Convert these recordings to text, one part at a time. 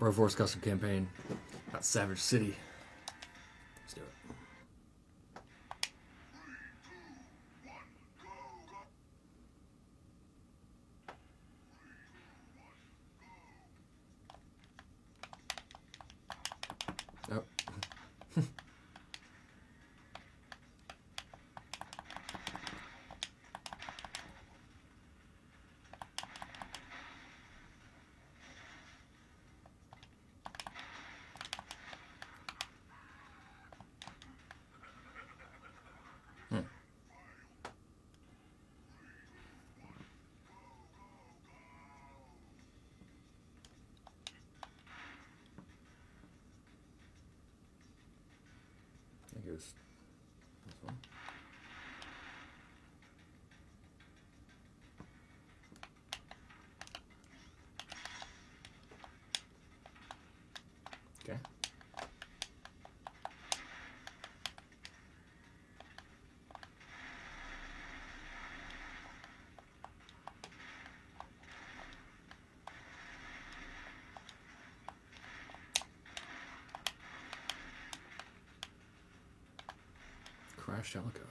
Broforce custom campaign. Not Savage City. Let's do it. This one. Okay. Crashed helicopter.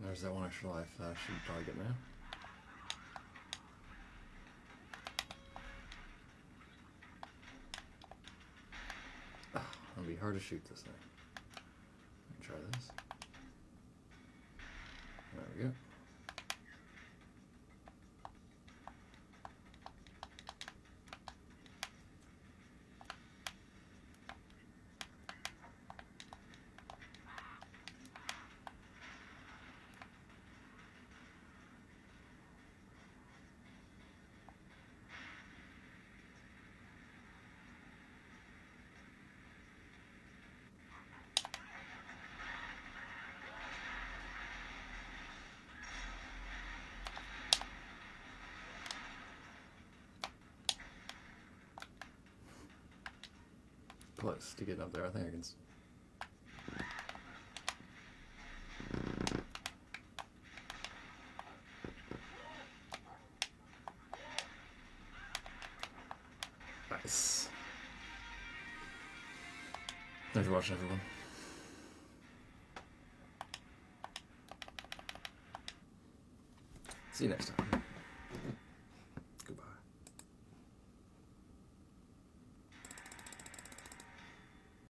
There's that one extra life that I should probably get now. Oh, it'll be hard to shoot this thing. Let me try this. There we go. close to getting up there. I think I can... Nice. Thanks for watching, everyone. See you next time.